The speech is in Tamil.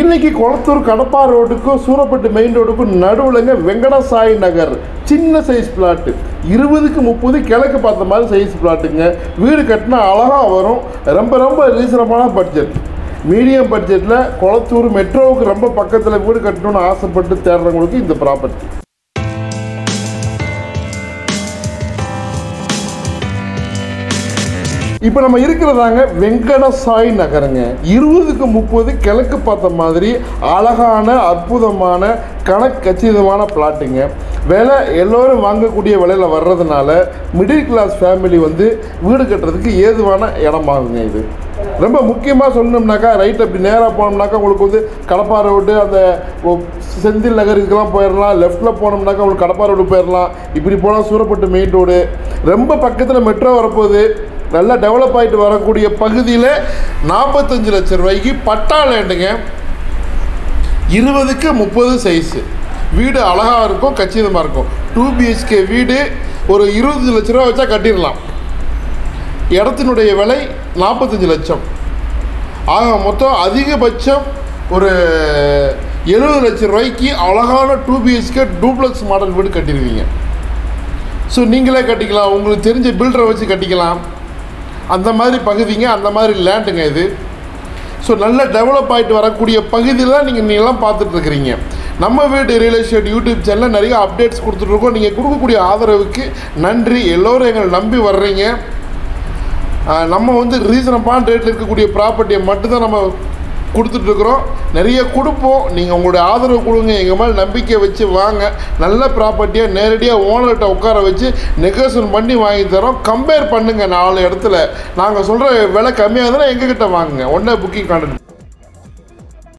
இன்னைக்கு கொளத்தூர் கடப்பா ரோடுக்கு சூரப்பட்டு மெயின் ரோடுக்கு நடுவுலங்க வெங்கடசாய் நகர் சின்ன சைஸ் பிளாட் 20-30 கிழக்கு பார்த்த மாதிரி சைஸ் பிளாட்டுங்க. வீடு கட்டினா அழகாக வரும். ரொம்ப ரொம்ப ரீசனமான பட்ஜெட், மீடியம் பட்ஜெட்டில் கொளத்தூர் மெட்ரோவுக்கு ரொம்ப பக்கத்தில் வீடு கட்டணும்னு ஆசைப்பட்டு தேடுறவங்களுக்கு இந்த ப்ராப்பர்ட்டி. இப்போ நம்ம இருக்கிறதாங்க வெங்கடசாய் நகருங்க. 20-30 கிழக்கு பார்த்த மாதிரி அழகான அற்புதமான கணக்கச்சிதமான பிளாட்டுங்க. விலை எல்லோரும் வாங்கக்கூடிய விலையில் வர்றதுனால மிடில் கிளாஸ் ஃபேமிலி வந்து வீடு கட்டுறதுக்கு ஏதுவான இடமாகுங்க. இது ரொம்ப முக்கியமாக சொன்னோம்னாக்கா ரைட் அப்படி நேராக போனோம்னாக்கா உங்களுக்கு வந்து கடப்பா ரோடு அந்த செந்தில் நகர் இதுக்கெல்லாம் போயிடலாம். லெஃப்டில் போனோம்னாக்கா உங்களுக்கு கடப்பா ரோடு போயிடலாம். இப்படி போனால் சூரப்பட்டு மெயின் ரோடு ரொம்ப பக்கத்தில் மெட்ரோ வரப்போகுது. நல்லா டெவலப் ஆகிட்டு வரக்கூடிய பகுதியில் 45 லட்சம் ரூபாய்க்கு பட்டா லேண்டுங்க. 20-30 சைஸு வீடு அழகாக இருக்கும், கச்சிதமாக இருக்கும். 2 BHK வீடு ஒரு 20 லட்ச ரூபா வச்சா கட்டிடலாம். இடத்தினுடைய விலை 45 லட்சம். ஆக மொத்தம் அதிகபட்சம் ஒரு 70 லட்ச ரூபாய்க்கு அழகான 2 BHK டூப்ளக்ஸ் மாடல் வீடு கட்டிடுவீங்க. ஸோ நீங்களே கட்டிக்கலாம், உங்களுக்கு தெரிஞ்ச பில்டரை வச்சு கட்டிக்கலாம். அந்த மாதிரி பகுதிங்க, அந்த மாதிரி லேண்டுங்க இது. ஸோ நல்லா டெவலப் ஆகிட்டு வரக்கூடிய பகுதியில் தான் நீங்கள்லாம் பார்த்துட்ருக்குறீங்க. நம்ம வீடு ரியல் எஸ்டேட் யூடியூப் சேனலில் நிறைய அப்டேட்ஸ் கொடுத்துட்ருக்கோம். நீங்கள் கொடுக்கக்கூடிய ஆதரவுக்கு நன்றி. எல்லோரும் எங்களை நம்பி வர்றீங்க. நம்ம வந்து ரீசனபான ரேட்டில் இருக்கக்கூடிய ப்ராப்பர்ட்டியை மட்டும்தான் நம்ம கொடுத்துட்ருக்குறோம். நிறைய கொடுப்போம். நீங்கள் உங்களுடைய ஆதரவு கொடுங்க, எங்கள் மேலே நம்பிக்கை வச்சு வாங்க. நல்ல ப்ராப்பர்ட்டியாக நேரடியாக ஓனர்கிட்ட உட்கார வச்சு நெகோசியேஷன் பண்ணி வாங்கி தரோம். கம்பேர் பண்ணுங்கள். 4 இடத்துல நாங்கள் சொல்கிற விலை கம்மியாக இருந்தால் எங்ககிட்ட வாங்குங்க. ஒன்றா புக்கிங் கான்டக்ட்